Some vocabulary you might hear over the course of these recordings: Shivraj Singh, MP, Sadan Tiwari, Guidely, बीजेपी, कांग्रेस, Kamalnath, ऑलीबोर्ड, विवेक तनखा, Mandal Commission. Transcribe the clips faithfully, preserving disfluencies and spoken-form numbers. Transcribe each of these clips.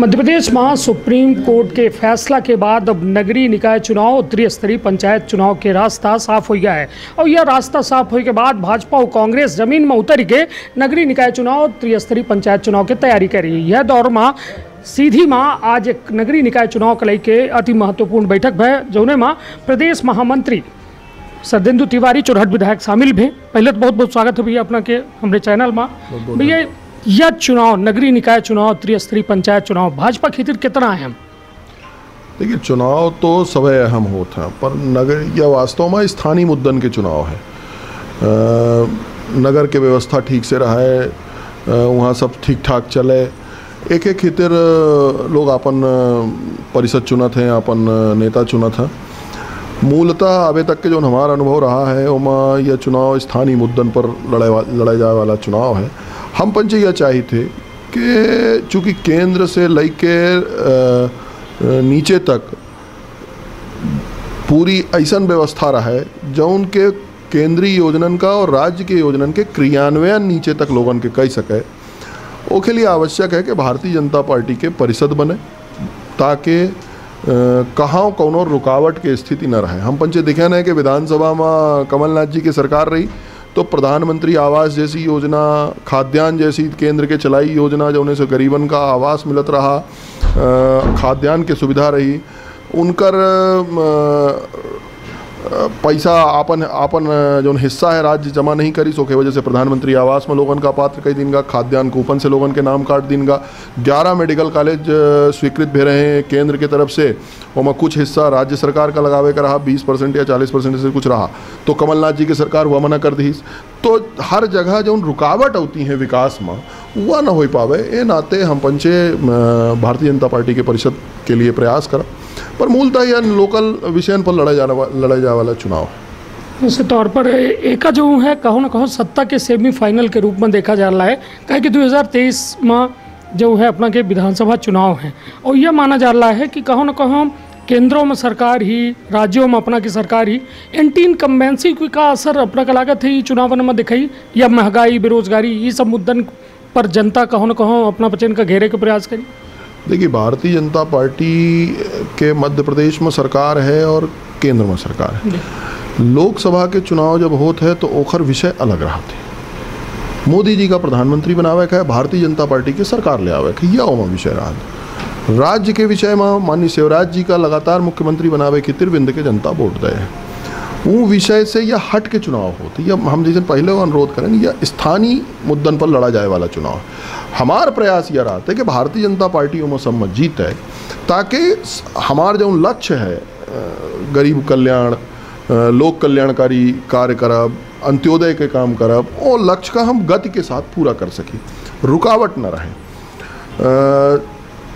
मध्य प्रदेश महा supreme court के फैसला के बाद अब नगरीय निकाय चुनाव और त्रिस्तरीय पंचायत चुनाव के रास्ता साफ हो गया है। और यह रास्ता साफ होने के बाद भाजपा और कांग्रेस जमीन में उतर के नगरीय निकाय चुनाव और त्रिस्तरीय पंचायत चुनाव की तैयारी कर रही है। यह दौर में सीधी माँ आज एक नगरीय निकाय चुनाव के लेके अति महत्वपूर्ण बैठक भय, जौने में प्रदेश महामंत्री सदन तिवारी चौराहट विधायक शामिल भे। पहले तो बहुत बहुत स्वागत है भैया अपना के हमारे चैनल में। भैया यह चुनाव नगरीय निकाय चुनाव त्रिस्तरीय पंचायत चुनाव भाजपा खातिर कितना अहम? देखिए चुनाव तो सब अहम होता है, पर नगर यह वास्तव में स्थानीय मुद्दन के चुनाव है। आ, नगर के व्यवस्था ठीक से रहे, वहाँ सब ठीक ठाक चले, एक एक खातिर लोग अपन परिषद चुनत हैं, अपन नेता चुनत हैं। मूलतः अभी तक के जो हमारा अनुभव रहा है वहाँ यह चुनाव स्थानीय मुद्दन पर लड़े लड़े जाए वाला चुनाव है। हम पंच यह चाहिए थे कि चूँकि केंद्र से लेके नीचे तक पूरी ऐसा व्यवस्था रहे जो उनके केंद्रीय योजनान का और राज्य के योजनान के क्रियान्वयन नीचे तक लोगन के कह सके, ओके लिए आवश्यक है कि भारतीय जनता पार्टी के परिषद बने ताकि कहाँ कौनो रुकावट के स्थिति न रहे। हम पंचे देखा ना कि विधानसभा में कमलनाथ जी की सरकार रही तो प्रधानमंत्री आवास जैसी योजना, खाद्यान्न जैसी केंद्र के चलाई योजना जो उन्हें गरीबन का आवास मिलत रहा, खाद्यान्न की सुविधा रही, उनकर पैसा आपन आपन जो हिस्सा है राज्य जमा नहीं करी, सो के वजह से प्रधानमंत्री आवास में लोगन का पात्र कई दिन का, खाद्यान्न कूपन से लोगन के नाम काट दिन का। ग्यारह मेडिकल कॉलेज स्वीकृत भे रहे हैं केंद्र के तरफ से, वहाँ कुछ हिस्सा राज्य सरकार का लगावे का रहा, बीस परसेंट या चालीस परसेंट से कुछ रहा, तो कमलनाथ जी की सरकार वह मना कर दी। तो हर जगह जो रुकावट होती हैं विकास में वह ना हो पावे, ये नाते हम पंचे भारतीय जनता पार्टी के परिषद के लिए प्रयास करा, पर मूलतः यह लोकल विषय पर लड़ा जाने लड़ा जाने वाला चुनाव है। इस तौर पर एका जो है कहो ना कहो सत्ता के सेमीफाइनल के रूप में देखा जा रहा है, कहे कि दो हज़ार तेईस में जो है अपना के विधानसभा चुनाव है और यह माना जा रहा है कि कहो ना कहो केंद्रों में सरकार ही, राज्यों में अपना की सरकार ही, एंटी इनकम्बेंसी का असर अपना का लागत है ये चुनावन में दिखाई, या महंगाई बेरोजगारी ये सब मुद्दन पर जनता कहो ना कहो अपना वचन का घेरे के प्रयास करी। देखिए भारतीय जनता पार्टी के मध्य प्रदेश में सरकार है और केंद्र में सरकार है। लोकसभा के चुनाव जब होते हैं तो ओखर विषय अलग रहा थे, मोदी जी का प्रधानमंत्री बनावे का है, भारतीय जनता पार्टी के सरकार ले आवे का, यह ओमा विषय रहा। राज्य के विषय में माननीय शिवराज जी का लगातार मुख्यमंत्री बनावे की तिरविंद के जनता वोट दे, वो विषय से यह हट के चुनाव होते। यह हम जैसे पहले अनुरोध करें, यह स्थानीय मुद्दन पर लड़ा जाए वाला चुनाव। हमार प्रयास यह रहा था कि भारतीय जनता पार्टी में सम्मत जीत है ताकि हमारा जो लक्ष्य है गरीब कल्याण, लोक कल्याणकारी कार्य करब, अंत्योदय के काम करब, और लक्ष्य का हम गति के साथ पूरा कर सकें, रुकावट न रहे।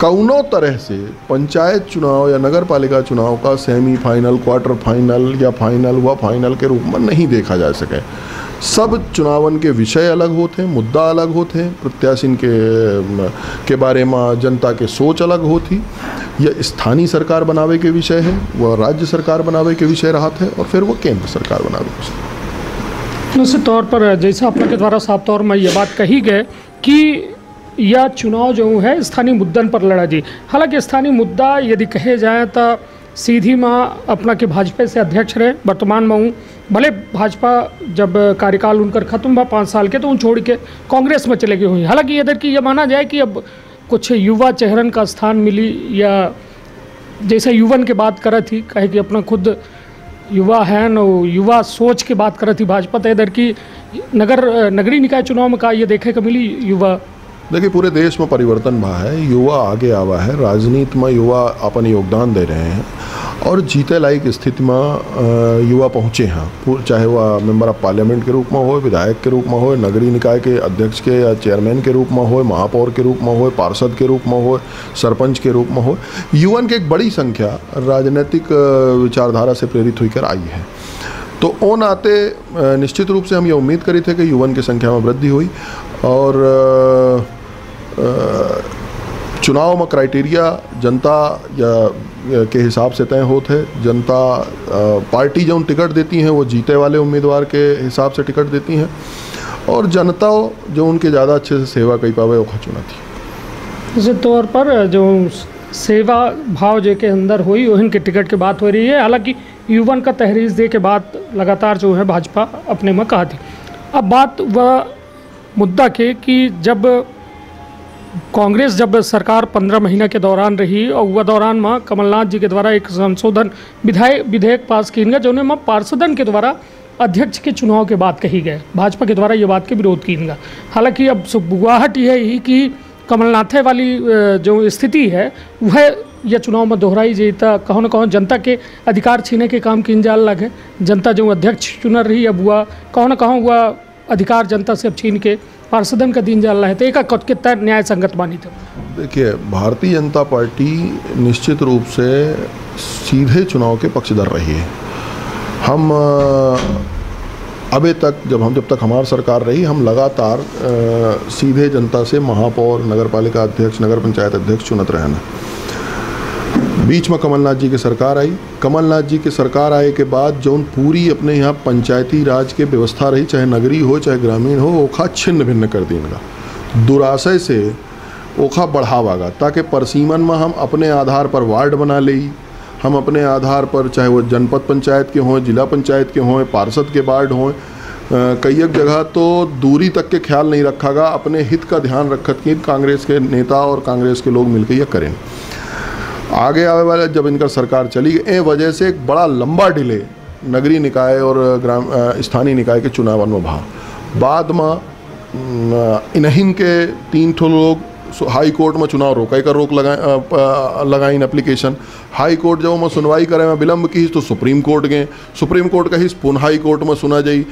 कौनो तरह से पंचायत चुनाव या नगर पालिका चुनाव का सेमीफाइनल, क्वार्टर फाइनल या फाइनल व फाइनल के रूप में नहीं देखा जा सके। सब चुनावन के विषय अलग होते हैं, मुद्दा अलग होते हैं, प्रत्याशी के के बारे में जनता के सोच अलग होती। यह स्थानीय सरकार बनावे के विषय है, वह राज्य सरकार बनावे के विषय रहा है, और फिर वह केंद्र सरकार बनावे के विषय। निश्चित तौर पर जैसा आपके द्वारा साफ तौर में ये बात कही गई कि यह चुनाव जो है स्थानीय मुद्दन पर लड़ा जी। हालांकि स्थानीय मुद्दा यदि कहे जाए तो सीधी माँ अपना के भाजपा से अध्यक्ष रहे, वर्तमान में हूँ, भले भाजपा जब कार्यकाल उनकर खत्म हुआ पाँच साल के तो उन छोड़ के कांग्रेस में चले गए हुई। हालांकि इधर की यह माना जाए कि अब कुछ युवा चेहरन का स्थान मिली, या जैसे युवन की बात करा थी, कहे कि अपना खुद युवा है न, युवा सोच की बात करा थी भाजपा, तो इधर की नगर नगरीय निकाय चुनाव में का ये देखे का मिली युवा? देखिए पूरे देश में परिवर्तन भा है, युवा आगे आवा है, राजनीति में युवा अपन योगदान दे रहे हैं और जीते लायक स्थिति में युवा पहुँचे हैं, चाहे वह मेंबर ऑफ पार्लियामेंट के रूप में हो, विधायक के रूप में हो, नगरीय निकाय के अध्यक्ष के या चेयरमैन के रूप में हो, महापौर के रूप में हो, पार्षद के रूप में हो, सरपंच के रूप में हो। युवन की एक बड़ी संख्या राजनीतिक विचारधारा से प्रेरित होकर आई है, तो ओ नाते निश्चित रूप से हम ये उम्मीद करी थे कि युवन की संख्या में वृद्धि हुई। और चुनाव में क्राइटेरिया जनता या के हिसाब से तय होते हैं, जनता पार्टी जो टिकट देती हैं वो जीते वाले उम्मीदवार के हिसाब से टिकट देती हैं, और जनता जो उनके ज़्यादा अच्छे से सेवा कर पावे वो चुनती है। इस तौर पर जो सेवा भाव जे के अंदर हुई वहीं के टिकट की बात हो रही है। हालांकि युवन का तहरीर दे के बाद लगातार जो है भाजपा अपने में कहा थी। अब बात वह मुद्दा के कि जब कांग्रेस जब सरकार पंद्रह महीना के दौरान रही और वह दौरान माँ कमलनाथ जी के द्वारा एक संशोधन विधायक विधेयक पास किया गया जिन्हें माँ पार्षदन के द्वारा अध्यक्ष के चुनाव के बाद कही गए, भाजपा के द्वारा ये बात के विरोध किया गया। हालांकि अब गुहाट यही कि कमलनाथे वाली जो स्थिति है वह यह चुनाव में दोहराई जेता, कहूँ न कहूँ जनता के अधिकार छीने के काम किन जाल लगे। जनता जो अध्यक्ष चुन रही अब वह कहूँ न कहूँ वह अधिकार जनता से अब छीन के पार्षदन का दिन जाल रहे थे। एक कितना न्याय संगत मानी था। देखिए, भारतीय जनता पार्टी निश्चित रूप से सीधे चुनाव के पक्षधर रही है। हम अबे तक जब हम जब तक हमारी सरकार रही हम लगातार आ, सीधे जनता से महापौर, नगरपालिका अध्यक्ष, नगर पंचायत अध्यक्ष चुनते रहे हैं। बीच में कमलनाथ जी की सरकार आई। कमलनाथ जी की सरकार आए के बाद जो पूरी अपने यहाँ पंचायती राज के व्यवस्था रही, चाहे नगरी हो चाहे ग्रामीण हो, ओखा छिन्न भिन्न कर दी। इनका दुराशय से ओखा बढ़ावा गा ताकि परसीमन में हम अपने आधार पर वार्ड बना ले, हम अपने आधार पर चाहे वो जनपद पंचायत के हों, जिला पंचायत के हों, पार्षद के वार्ड हों। कई एक जगह तो दूरी तक के ख्याल नहीं रखा गया, अपने हित का ध्यान रखत कि कांग्रेस के नेता और कांग्रेस के लोग मिलकर यह करें। आगे आवे वाले जब इनका सरकार चली ए वजह से एक बड़ा लंबा डिले नगरीय निकाय और ग्राम स्थानीय निकाय के चुनाव में भा। बाद में इन्हीं के तीन ठो लोग हाई कोर्ट में चुनाव रोका का रोक लगा लगाइन एप्लीकेशन। हाई कोर्ट जब में सुनवाई करे में विलम्ब की तो सुप्रीम कोर्ट गए। सुप्रीम कोर्ट कही पुनः हाई कोर्ट में सुना जाई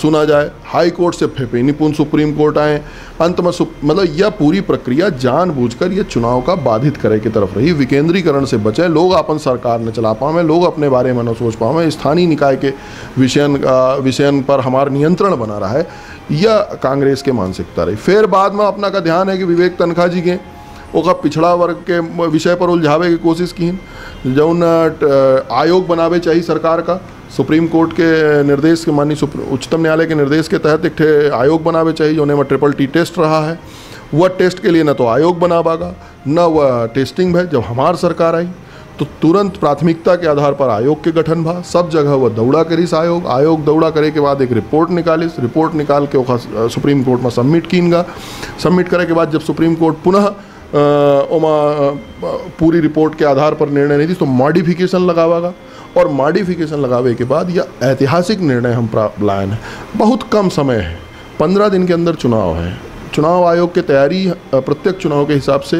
सुना जाए। हाई कोर्ट से फिर नहीं पुनः सुप्रीम कोर्ट आए। अंत में मतलब यह पूरी प्रक्रिया जानबूझकर यह चुनाव का बाधित करे की तरफ रही। विकेंद्रीकरण से बचें, लोग अपन सरकार न चला पावें, लोग अपने बारे में न सोच पावें, स्थानीय निकाय के विषयन विषयन पर हमारा नियंत्रण बना रहा है, यह कांग्रेस के मानसिकता रही। फिर बाद में अपना का ध्यान है कि विवेक तनखा जी के ओका पिछड़ा वर्ग के विषय पर उलझावे की कोशिश की जौन आयोग बनावे चाहिए सरकार का। सुप्रीम कोर्ट के निर्देश के मानी उच्चतम न्यायालय के निर्देश के तहत एक आयोग बनावे चाहिए जौन में ट्रिपल टी टेस्ट रहा है। वह टेस्ट के लिए न तो आयोग बनावागा न वह टेस्टिंग है। जब हमार सरकार आई तो तुरंत प्राथमिकता के आधार पर आयोग के गठन भा। सब जगह वह दौड़ा करीस आयोग। आयोग दौड़ा करे के बाद एक रिपोर्ट निकालिस। रिपोर्ट निकाल के वो सुप्रीम कोर्ट में सबमिट कीनगा। सबमिट करे के बाद जब सुप्रीम कोर्ट पुनः ओमा पूरी रिपोर्ट के आधार पर निर्णय नहीं दी तो मॉडिफिकेशन लगावागा और मॉडिफिकेशन लगावे के बाद यह ऐतिहासिक निर्णय हम लायन है। बहुत कम समय है, पंद्रह दिन के अंदर चुनाव है। चुनाव आयोग की तैयारी प्रत्येक चुनाव के हिसाब से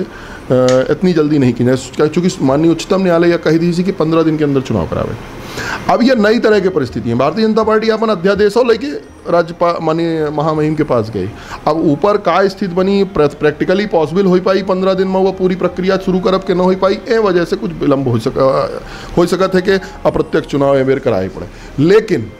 इतनी जल्दी नहीं की जाए चूँकि माननीय उच्चतम न्यायालय यह कही दी थी कि पंद्रह दिन के अंदर चुनाव करावे। अब यह नई तरह की परिस्थिति है। भारतीय जनता पार्टी अपन अध्यादेशों लेके राज्यपाल माननीय महामहिम के पास गई। अब ऊपर का स्थिति बनी प्रैक्टिकली पॉसिबल हो पाई पंद्रह दिन में वह पूरी प्रक्रिया शुरू करब के न हो पाई। ए वजह से कुछ विलम्ब हो सक हो सकता है कि अप्रत्यक्ष चुनाव एवेर कराए पड़े। लेकिन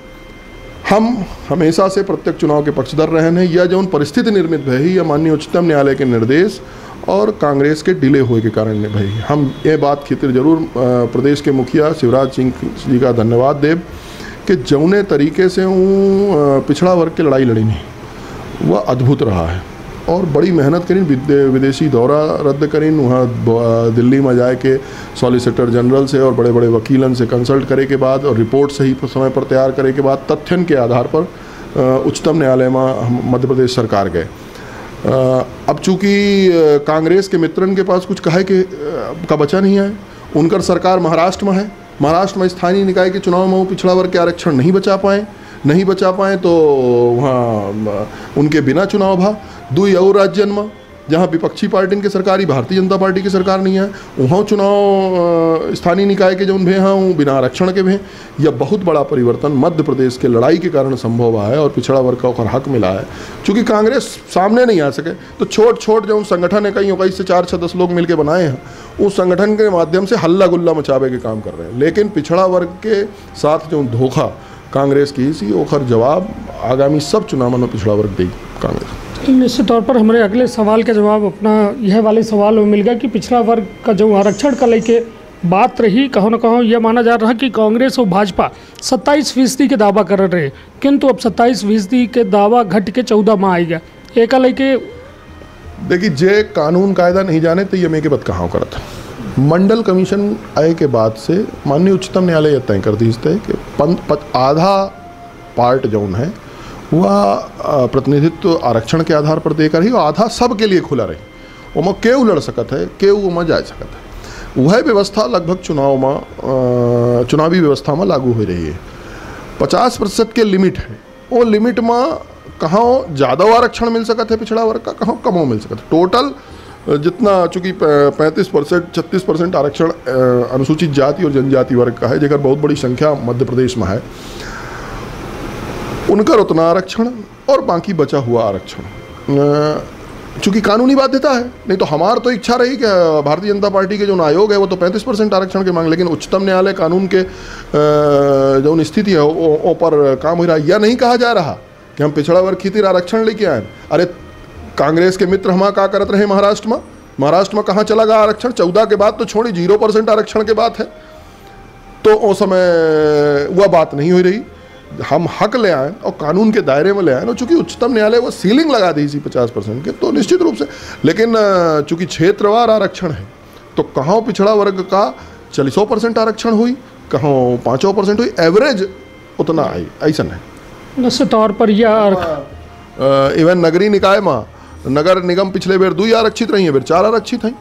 हम हमेशा से प्रत्येक चुनाव के पक्षधर रहे हैं। यह जो परिस्थिति निर्मित भई यह माननीय उच्चतम न्यायालय के निर्देश और कांग्रेस के डिले होने के कारण ने भाई हम ये बात खितिर जरूर प्रदेश के मुखिया शिवराज सिंह जी का धन्यवाद देव कि जौने तरीके से वो पिछड़ा वर्ग की लड़ाई लड़ी नहीं वह अद्भुत रहा है और बड़ी मेहनत करीन। विदेशी दौरा रद्द करीन, वहाँ दिल्ली में जाए के सॉलिसिटर जनरल से और बड़े बड़े वकीलन से कंसल्ट करे के बाद और रिपोर्ट सही समय पर तैयार करे के बाद तथ्यन के आधार पर उच्चतम न्यायालय में मध्य प्रदेश सरकार गए। अब चूँकि कांग्रेस के मित्रन के पास कुछ कहे के का बचा नहीं है। उनकर सरकार महाराष्ट्र में है। महाराष्ट्र में स्थानीय निकाय के चुनाव में वो पिछड़ा वर्ग के आरक्षण नहीं बचा पाए नहीं बचा पाए तो वहाँ उनके बिना चुनाव भा। दुई और राज्यन में जहाँ विपक्षी पार्टी के सरकारी भारतीय जनता पार्टी की सरकार नहीं है वहाँ चुनाव स्थानीय निकाय के जो भे हैं वो बिना आरक्षण के भे। यह बहुत बड़ा परिवर्तन मध्य प्रदेश के लड़ाई के कारण संभव है और पिछड़ा वर्ग का ओकर हक मिला है। चूँकि कांग्रेस सामने नहीं आ सके तो छोट छोट जो संगठन है कहीं हो कहीं से चार छः दस लोग मिलकर बनाए हैं उस संगठन के माध्यम से हल्ला गुल्ला मचावे के काम कर रहे हैं। लेकिन पिछड़ा वर्ग के साथ जो धोखा कांग्रेस की इसी ओखर जवाब आगामी सब चुनावों में पिछड़ा वर्ग देगी कांग्रेस। निश्चित तौर पर हमारे अगले सवाल का जवाब अपना यह वाले सवाल में मिल गया कि पिछड़ा वर्ग का जो आरक्षण का लेके बात रही कहो न कहो यह माना जा रहा कि कांग्रेस और भाजपा सत्ताईस फीसदी के दावा कर रहे किंतु अब सत्ताईस फीसदी के दावा घट के चौदह माह आएगा। एक लेके देखिए जे कानून कायदा नहीं जाने तो ये मैं के बद कहाँ करता। मंडल कमीशन आए के बाद से माननीय उच्चतम न्यायालय यह तय कर दी है कि पन, पत, आधा पार्ट जौन है वह प्रतिनिधित्व आरक्षण के आधार पर देकर ही आधा सब के लिए खुला रही, उमा केव लड़ सकत है, केव उमा जा सकत है। वह व्यवस्था लगभग चुनाव में चुनावी व्यवस्था में लागू हो रही है। पचास प्रतिशत के लिमिट है, वो लिमिट में कहाँ ज़्यादा आरक्षण मिल सकता है पिछड़ा वर्ग का, कहाँ कम मिल सकता है। टोटल जितना चूँकि पैंतीस परसेंट छत्तीस परसेंट आरक्षण अनुसूचित जाति और जनजाति वर्ग का है, जेकर बहुत बड़ी संख्या मध्य प्रदेश में है, उनका उतना आरक्षण और बाकी बचा हुआ आरक्षण चूँकि कानूनी बाध्यता है। नहीं तो हमार तो इच्छा रही कि भारतीय जनता पार्टी के जो आयोग है वो तो पैंतीस परसेंट आरक्षण के मांग, लेकिन उच्चतम न्यायालय कानून के जो स्थिति है वो पर काम हो रहा है। यह नहीं कहा जा रहा कि हम पिछड़ा वर्ग खीतिर आरक्षण लेके आए। अरे कांग्रेस के मित्र हमारा का करत रहे महाराष्ट्र में, महाराष्ट्र में कहाँ चला गया आरक्षण, चौदह के बाद तो छोड़ी जीरो परसेंट आरक्षण के बाद है, तो उस समय वह बात नहीं हो रही। हम हक ले आए और कानून के दायरे में ले आए, और चूँकि उच्चतम न्यायालय वो सीलिंग लगा दी इसी पचास परसेंट के, तो निश्चित रूप से, लेकिन चूँकि क्षेत्रवार आरक्षण है तो कहाँ पिछड़ा वर्ग का चालीसों परसेंट आरक्षण हुई, कहाँ पाँचों परसेंट हुई, एवरेज उतना आई, ऐसा नहीं। निश्चित तौर पर यह इवन नगरीय निकाय में नगर निगम पिछले बेर दो आरक्षित रही है, बेर चार आरक्षित हैं।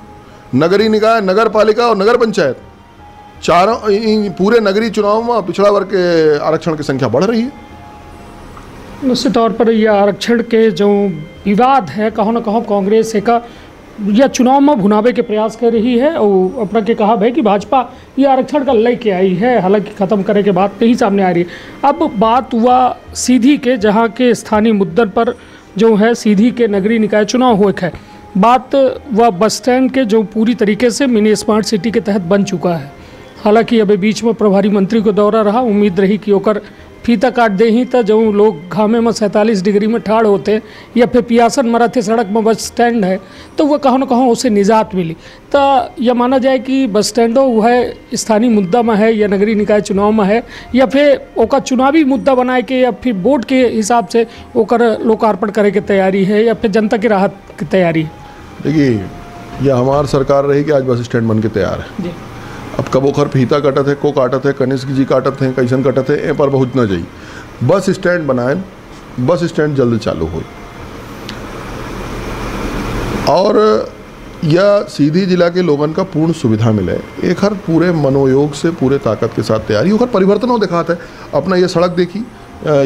नगरीय निकाय, नगर पालिका और नगर पंचायत, चारों पूरे नगरीय चुनाव में पिछड़ा वर्ग के आरक्षण की संख्या बढ़ रही है। निश्चित तौर पर यह आरक्षण के जो विवाद है कहों न कहों कांग्रेस का यह चुनाव में भुनावे के प्रयास कर रही है, और अपना के कहा भाई कि भाजपा यह आरक्षण का लेके आई है, हालांकि ख़त्म करे के बाद नहीं सामने आ रही है। अब बात हुआ सीधी के, जहाँ के स्थानीय मुद्दों पर जो है सीधी के नगरीय निकाय चुनाव हुए है, बात वह बस स्टैंड के जो पूरी तरीके से मिनी स्मार्ट सिटी के तहत बन चुका है। हालांकि अभी बीच में प्रभारी मंत्री को दौरा रहा, उम्मीद रही कि ओकर फीता काट दे ही तो जो लोग घामे में सैंतालीस डिग्री में ठाड़ होते या फिर पियासन मरते सड़क में बस स्टैंड है तो वह कहों न कहों उसे निजात मिली। तो यह माना जाए कि बस स्टैंडों वह स्थानीय मुद्दा में है या नगरीय निकाय चुनाव में है या फिर ओका चुनावी मुद्दा बनाए के या फिर वोट के हिसाब से ओकर लोकार्पण करे की तैयारी है या फिर जनता की राहत की तैयारी है। देखिए यह हमार सरकार रही कि आज बस स्टैंड बन के तैयार है। अब कब ओखर फीता काटत है, को काटत है, कनिष्क जी काटत है, कैसन काटत है, ए पर बहुत न जाई। बस स्टैंड बनाएन, बस स्टैंड जल्द चालू हो। और यह सीधी जिला के लोगन का पूर्ण सुविधा मिले, एक हर पूरे मनोयोग से पूरे ताकत के साथ तैयारी ओखर परिवर्तनों दिखाता है। अपना यह सड़क देखी,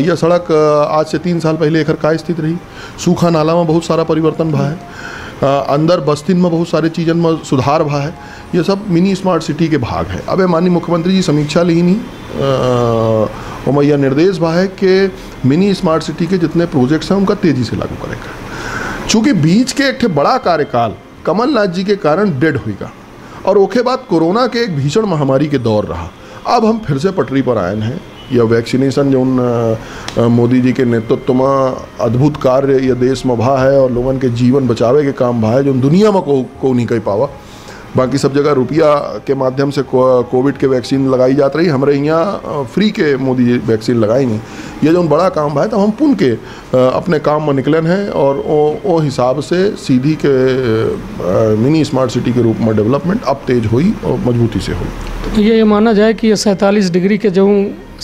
यह सड़क आज से तीन साल पहले एकर का स्थिति रही, सूखा नाला में बहुत सारा परिवर्तन भा है, अंदर बस्तिन में बहुत सारे चीज़न में सुधार भा है, ये सब मिनी स्मार्ट सिटी के भाग है। अब माननीय मुख्यमंत्री जी समीक्षा ली नहीं और यह निर्देश भा है कि मिनी स्मार्ट सिटी के जितने प्रोजेक्ट्स हैं उनका तेज़ी से लागू करेगा। चूँकि बीच के एक बड़ा कार्यकाल कमलनाथ जी के कारण डेड होगा और ओके बाद कोरोना के एक भीषण महामारी के दौर रहा, अब हम फिर से पटरी पर आए हैं। यह वैक्सीनेशन जो उन मोदी जी के नेतृत्व में अद्भुत कार्य यह देश में भा है और लोगन के जीवन बचावे के काम भा है, जो दुनिया में को, को नहीं कह पावा। बाकी सब जगह रुपया के माध्यम से को, कोविड के वैक्सीन लगाई जात रही, हमारे यहाँ फ्री के मोदी जी वैक्सीन लगाई नहीं। यह जो बड़ा काम भा है तो हम पुन के अपने काम में निकलन हैं और वो हिसाब से सीधी के मिनी स्मार्ट सिटी के रूप में डेवलपमेंट अब तेज हुई और मजबूती से हुई। तो ये माना जाए कि ये सैंतालीस डिग्री के जो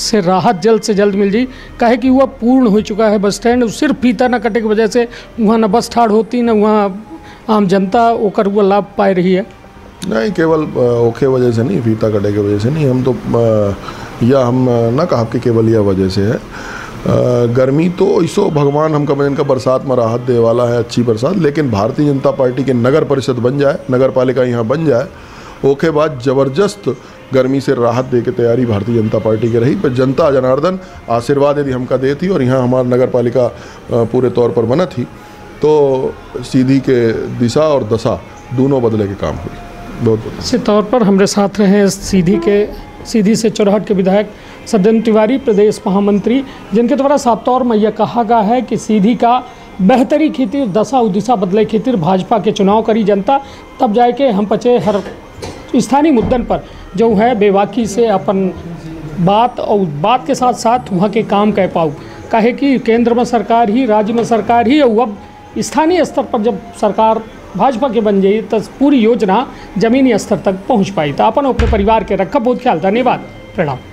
से राहत जल्द से जल्द मिल जाए, काहे कि वह पूर्ण हो चुका है बस स्टैंड, सिर्फ फीता न कटे की वजह से वहाँ न बस ठाड़ होती न वहाँ आम जनता ओकर वह लाभ पा रही है। नहीं केवल ओके वजह से नहीं, फीता कटे की वजह से नहीं, हम तो यह हम न कहा कि केवल यह वजह से है। गर्मी तो ऐसो भगवान हम कब इनका बरसात में राहत दे वाला है, अच्छी बरसात, लेकिन भारतीय जनता पार्टी के नगर परिषद बन जाए, नगर पालिका यहाँ बन जाए, ओके बाद ज़बरदस्त गर्मी से राहत दे के तैयारी भारतीय जनता पार्टी के रही। पर जनता जनार्दन आशीर्वाद यदि हमका दे थी और यहाँ हमार नगर पालिका पूरे तौर पर बना थी तो सीधी के दिशा और दशा दोनों बदले के काम हुई। बहुत बहुत इसी तौर पर हमारे साथ रहे सीधी के सीधी से चौराहट के विधायक सदन तिवारी, प्रदेश महामंत्री, जिनके द्वारा साफ तौर में यह कहा गया है कि सीधी का बेहतरी खीतिर दशा उदिशा बदले खीतिर भाजपा के चुनाव करी जनता, तब जाके हम पचे हर स्थानीय मुद्दन पर जो है बेवाकी से अपन बात और बात के साथ साथ वहाँ के काम कह पाऊँ। काहे कि केंद्र में सरकार ही, राज्य में सरकार ही, और अब स्थानीय स्तर पर जब सरकार भाजपा के बन जाइए तो पूरी योजना जमीनी स्तर तक पहुँच पाई। तो अपन अपने परिवार के रखा बहुत ख्याल धन्यवाद प्रणाम।